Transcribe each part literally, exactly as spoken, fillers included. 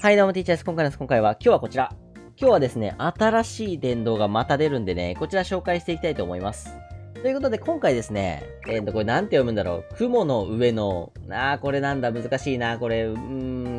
はい、どうも、ティーチャーです。今回です。今回は、今日はこちら。今日はですね、新しい電動がまた出るんでね、こちら紹介していきたいと思います。ということで、今回ですね、えっと、これなんて読むんだろう。雲の上の、なあ、これなんだ、難しいな、これ、うー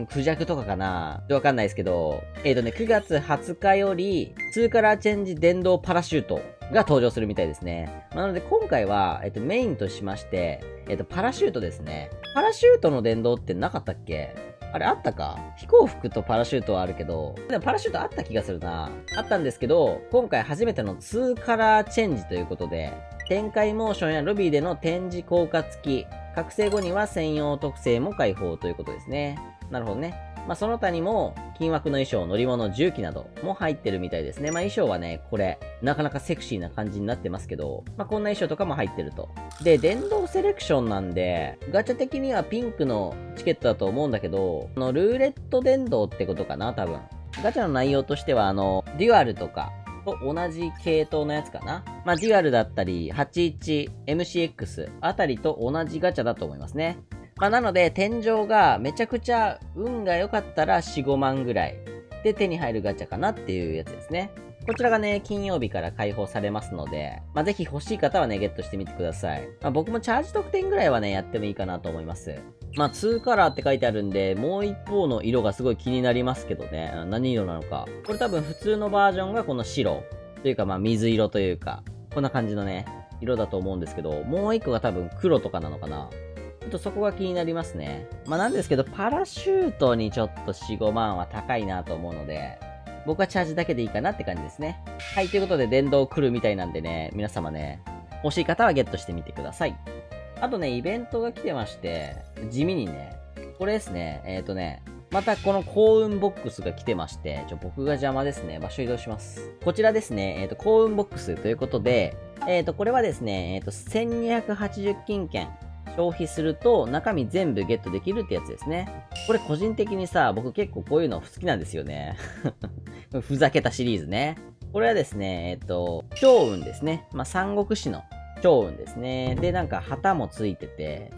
ん、クジャクとかかな。わかんないですけど、えっとね、くがつはつかより、ツーカラーチェンジ電動パラシュートが登場するみたいですね。なので、今回は、えっと、メインとしまして、えっと、パラシュートですね。パラシュートの電動ってなかったっけ？あれあったか？飛行服とパラシュートはあるけど、でもパラシュートあった気がするな。あったんですけど、今回初めてのツーカラーチェンジということで、展開モーションやロビーでの展示効果付き、覚醒後には専用特性も開放ということですね。なるほどね。まあ、その他にも、金枠の衣装、乗り物、重機なども入ってるみたいですね。まあ、衣装はね、これ、なかなかセクシーな感じになってますけど、まあ、こんな衣装とかも入ってると。で、電動セレクションなんで、ガチャ的にはピンクのチケットだと思うんだけど、このルーレット電動ってことかな、多分。ガチャの内容としては、あの、デュアルとか、と同じ系統のやつかな。まあ、デュアルだったり、はちじゅういち、エムシーエックス あたりと同じガチャだと思いますね。まあ、なので、天井がめちゃくちゃ運が良かったらよん、ごまんぐらいで手に入るガチャかなっていうやつですね。こちらがね、金曜日から開放されますので、まあ、ぜひ欲しい方はね、ゲットしてみてください。まあ、僕もチャージ特典ぐらいはね、やってもいいかなと思います。まあ、ツーカラーって書いてあるんで、もう一方の色がすごい気になりますけどね。何色なのか。これ多分普通のバージョンがこの白。というか、まあ、水色というか、こんな感じのね、色だと思うんですけど、もう一個が多分黒とかなのかな。ちょっとそこが気になりますね。まあ、なんですけど、パラシュートにちょっとよん、ごまんは高いなと思うので、僕はチャージだけでいいかなって感じですね。はい、ということで電動来るみたいなんでね、皆様ね、欲しい方はゲットしてみてください。あとね、イベントが来てまして、地味にね、これですね、えっとね、またこの幸運ボックスが来てまして、ちょ、僕が邪魔ですね、場所移動します。こちらですね、えっと、幸運ボックスということで、えっと、これはですね、えっと、せんにひゃくはちじゅうきんけん。消費すると中身全部ゲットできるってやつですね。これ個人的にさ、僕結構こういうの好きなんですよね。ふざけたシリーズね。これはですね、えっと、趙雲ですね。まあ、三国志の趙雲ですね。で、なんか旗もついてて、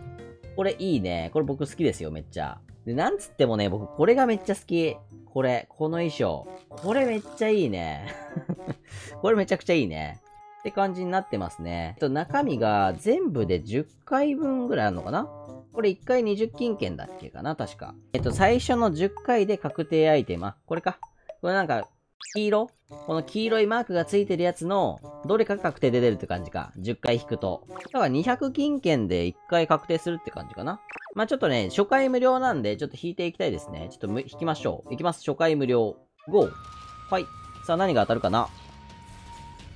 これいいね。これ僕好きですよ、めっちゃ。で、なんつってもね、僕これがめっちゃ好き。これ、この衣装。これめっちゃいいね。これめちゃくちゃいいね。って感じになってますね。中身が全部でじゅっかいぶんぐらいあるのかな？これいっかいにじゅっきんけんだっけかな確か。えっと、最初のじゅっかいで確定アイテム。あ、これか。これなんか、黄色？この黄色いマークがついてるやつの、どれかが確定で出るって感じか。じゅっかい引くと。だからにひゃくきんけんでいっかい確定するって感じかな。まあ、ちょっとね、初回無料なんで、ちょっと引いていきたいですね。ちょっと引きましょう。いきます。初回無料。ご。はい。さあ、何が当たるかな？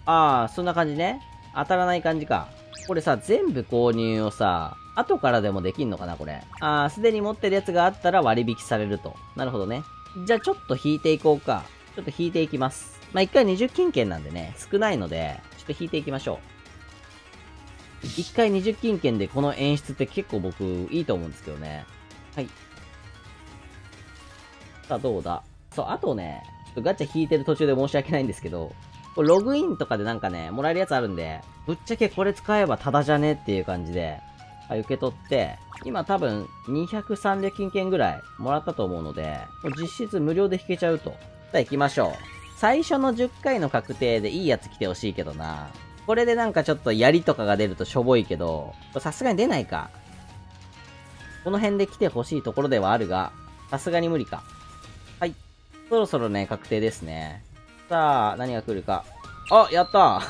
ああ、そんな感じね。当たらない感じか。これさ、全部購入をさ、後からでもできんのかな、これ。ああ、すでに持ってるやつがあったら割引されると。なるほどね。じゃあちょっと引いていこうか。ちょっと引いていきます。まあ、いっかいにじゅっきんけんなんでね、少ないので、ちょっと引いていきましょう。いっかいにじゅっきんけんでこの演出って結構僕、いいと思うんですけどね。はい。さあ、どうだ。そう、あとね、ちょっとガチャ引いてる途中で申し訳ないんですけど、ログインとかでなんかね、もらえるやつあるんで、ぶっちゃけこれ使えばタダじゃねっていう感じで、はい、受け取って、今多分にひゃく、さんびゃくきんけんぐらいもらったと思うので、実質無料で引けちゃうと。さあ行きましょう。最初のじゅっかいの確定でいいやつ来てほしいけどな。これでなんかちょっと槍とかが出るとしょぼいけど、さすがに出ないか。この辺で来てほしいところではあるが、さすがに無理か。はい。そろそろね、確定ですね。さあ、何が来るか。あ、やった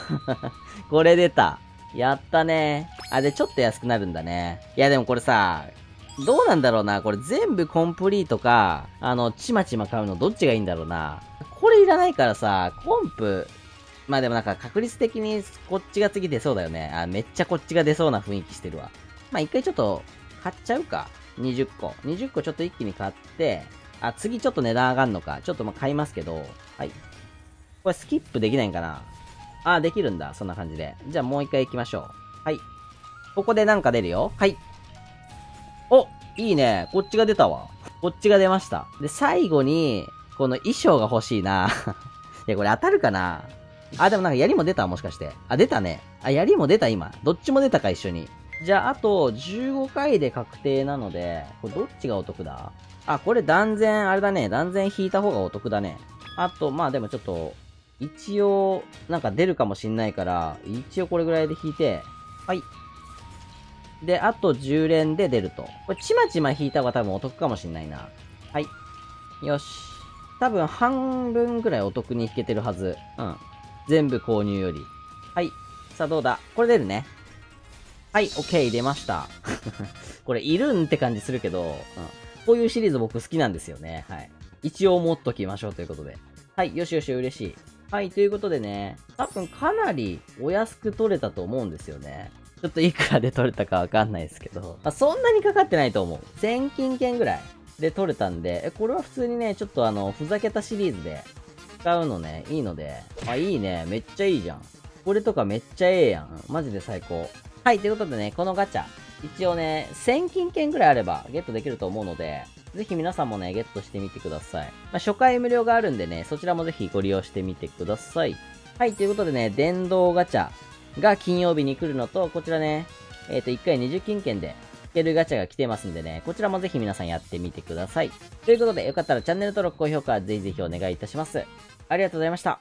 これ出た。やったね。あ、で、ちょっと安くなるんだね。いや、でもこれさ、どうなんだろうな。これ全部コンプリートか、あの、ちまちま買うのどっちがいいんだろうな。これいらないからさ、コンプ。まあでもなんか確率的にこっちが次出そうだよね。あ、めっちゃこっちが出そうな雰囲気してるわ。まあ一回ちょっと買っちゃうか。にじゅっこ。にじゅっこちょっと一気に買って、あ、次ちょっと値段上がんのか。ちょっとまあ買いますけど、はい。これスキップできないんかな？ああ、できるんだ。そんな感じで。じゃあもう一回行きましょう。はい。ここでなんか出るよ。はい。お！いいね。こっちが出たわ。こっちが出ました。で、最後に、この衣装が欲しいな。いや、これ当たるかな？あ、でもなんか槍も出たもしかして。あ、出たね。あ、槍も出た今。どっちも出たか一緒に。じゃあ、あとじゅうごかいで確定なので、これどっちがお得だ？あ、これ断然、あれだね。断然引いた方がお得だね。あと、まあでもちょっと、一応、なんか出るかもしんないから、一応これぐらいで引いて、はい。で、あとじゅう連で出ると。これ、ちまちま引いた方が多分お得かもしんないな。はい。よし。多分半分ぐらいお得に引けてるはず。うん。全部購入より。はい。さあどうだ？これ出るね。はい、OK、出ました。これ、いるんって感じするけど、うん、こういうシリーズ僕好きなんですよね。はい。一応持っときましょうということで。はい、よしよし、嬉しい。はい、ということでね、多分かなりお安く取れたと思うんですよね。ちょっといくらで取れたかわかんないですけど、まあ、そんなにかかってないと思う。せん金券ぐらいで取れたんで、これは普通にね、ちょっとあの、ふざけたシリーズで使うのね、いいので、あ、いいね、めっちゃいいじゃん。これとかめっちゃええやん。マジで最高。はい、ということでね、このガチャ、一応ね、せん金券ぐらいあればゲットできると思うので、ぜひ皆さんもね、ゲットしてみてください。まあ、初回無料があるんでね、そちらもぜひご利用してみてください。はい、ということでね、電動ガチャが金曜日に来るのと、こちらね、えっと、いっかいにじゅう金券で引けるガチャが来てますんでね、こちらもぜひ皆さんやってみてください。ということで、よかったらチャンネル登録、高評価、ぜひぜひお願いいたします。ありがとうございました。